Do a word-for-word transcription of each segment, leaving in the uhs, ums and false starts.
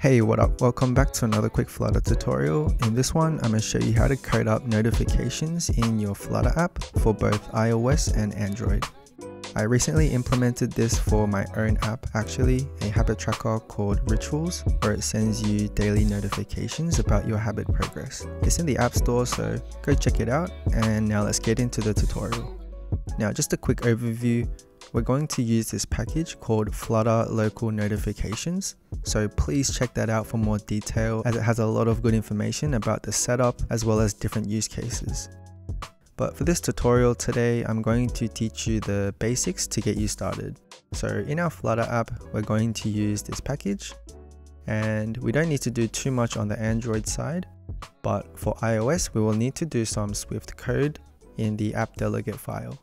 Hey, what up? Welcome back to another quick Flutter tutorial. In this one, I'm going to show you how to code up notifications in your Flutter app for both iOS and Android. I recently implemented this for my own app, actually, a habit tracker called Rituals, where it sends you daily notifications about your habit progress. It's in the App Store, so go check it out. And now let's get into the tutorial. Now, just a quick overview. We're going to use this package called Flutter Local Notifications, so please check that out for more detail as it has a lot of good information about the setup as well as different use cases. But for this tutorial today, I'm going to teach you the basics to get you started. So in our Flutter app, we're going to use this package, and we don't need to do too much on the Android side, but for iOS, we will need to do some Swift code in the AppDelegate file.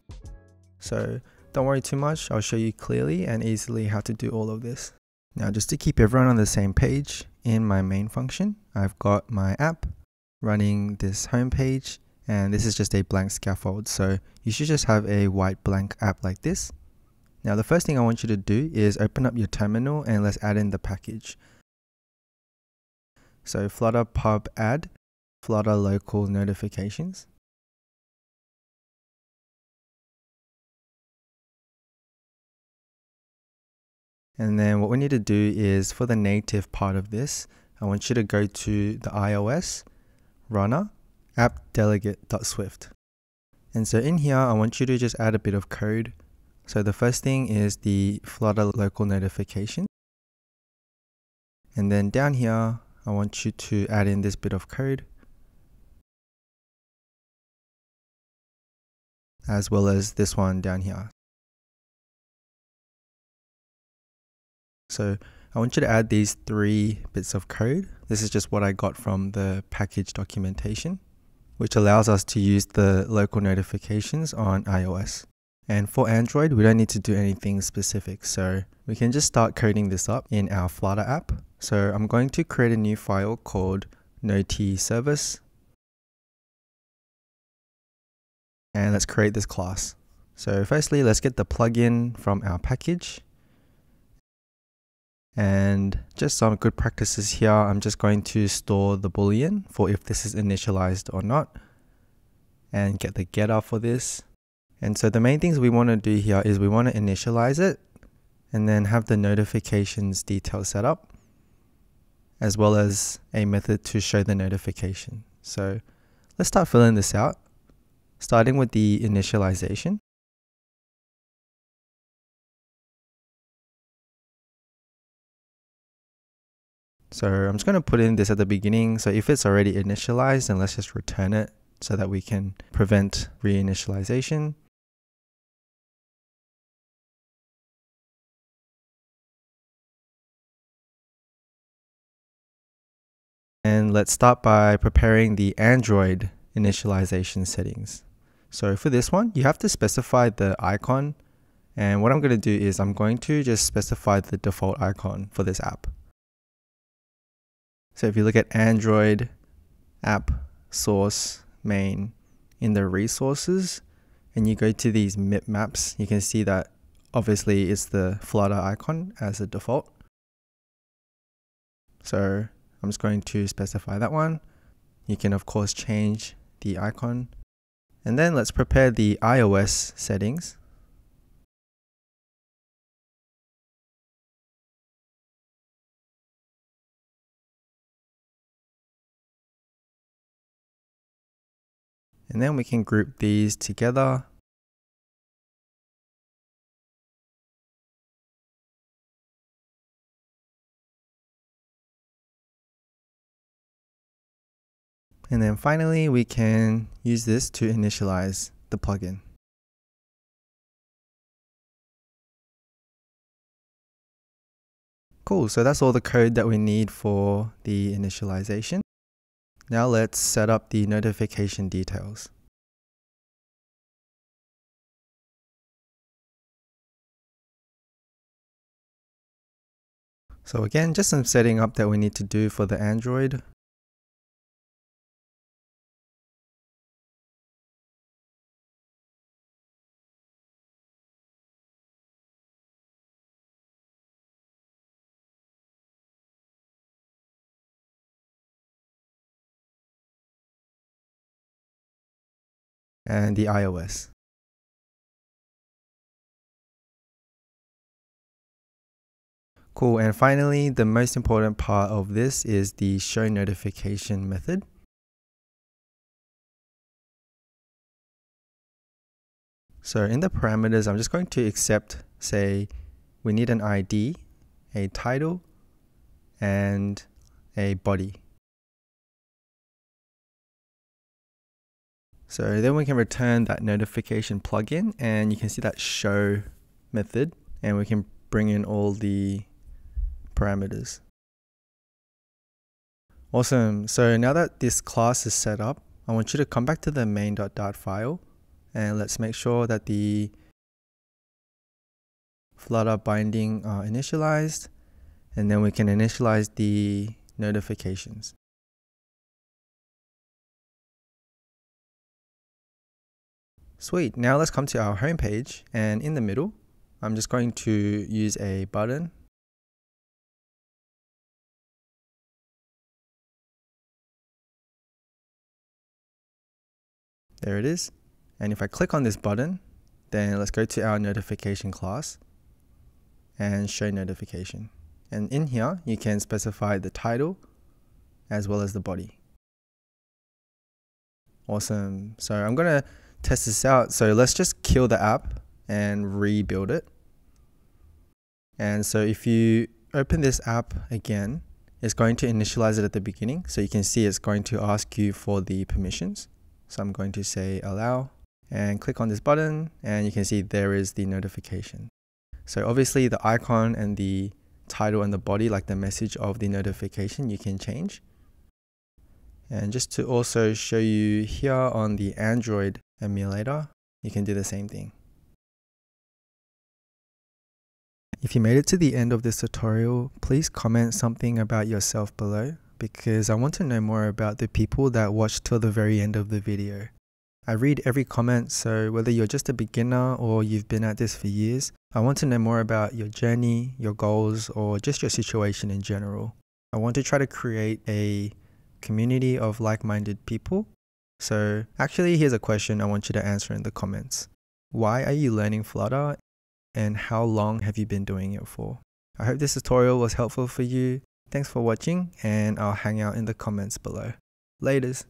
So don't worry too much, I'll show you clearly and easily how to do all of this. Now, just to keep everyone on the same page, in my main function, I've got my app running this home page, and this is just a blank scaffold, so you should just have a white blank app like this. Now, the first thing I want you to do is open up your terminal and let's add in the package. So flutter pub add flutter local notifications. And then what we need to do is, for the native part of this, I want you to go to the iOS runner, AppDelegate.swift. And so in here, I want you to just add a bit of code. So the first thing is the Flutter local notification. And then down here, I want you to add in this bit of code, as well as this one down here. So I want you to add these three bits of code. This is just what I got from the package documentation, which allows us to use the local notifications on iOS. And for Android, we don't need to do anything specific, so we can just start coding this up in our Flutter app. So I'm going to create a new file called NotiService. And let's create this class. So firstly, let's get the plugin from our package. And just some good practices here, I'm just going to store the boolean for if this is initialized or not, and get the getter for this. And so the main things we want to do here is we want to initialize it, and then have the notifications detail set up, as well as a method to show the notification. So let's start filling this out, starting with the initialization. So I'm just going to put in this at the beginning. So if it's already initialized, then let's just return it so that we can prevent reinitialization. And let's start by preparing the Android initialization settings. So for this one, you have to specify the icon. And what I'm going to do is I'm going to just specify the default icon for this app. So if you look at Android, app, source, main, in the resources, and you go to these mipmaps, you can see that obviously it's the Flutter icon as a default. So I'm just going to specify that one. You can of course change the icon. And then let's prepare the iOS settings. And then we can group these together. And then finally, we can use this to initialize the plugin. Cool, so that's all the code that we need for the initialization. Now let's set up the notification details. So again, just some setting up that we need to do for the Android. and the iOS. Cool, and finally, the most important part of this is the show notification method. So in the parameters, I'm just going to accept, say, we need an I D, a title, and a body. So then we can return that notification plugin, and you can see that show method, and we can bring in all the parameters. Awesome. So now that this class is set up, I want you to come back to the main.dart file, and let's make sure that the Flutter binding are initialized, and then we can initialize the notifications. Sweet, now let's come to our home page, and in the middle, I'm just going to use a button. There it is. And if I click on this button, then let's go to our notification class and show notification. And in here, you can specify the title as well as the body. Awesome. So I'm going to test this out. So let's just kill the app and rebuild it. And so if you open this app again, it's going to initialize it at the beginning. So you can see it's going to ask you for the permissions. So I'm going to say allow and click on this button, and you can see there is the notification. So obviously the icon and the title and the body, like the message of the notification, you can change. And just to also show you here on the Android emulator, you can do the same thing. If you made it to the end of this tutorial, please comment something about yourself below, because I want to know more about the people that watched till the very end of the video. I read every comment, so whether you're just a beginner or you've been at this for years, I want to know more about your journey, your goals, or just your situation in general. I want to try to create a community of like-minded people. So actually, here's a question I want you to answer in the comments. Why are you learning Flutter, and how long have you been doing it for? I hope this tutorial was helpful for you. Thanks for watching, and I'll hang out in the comments below. Laters!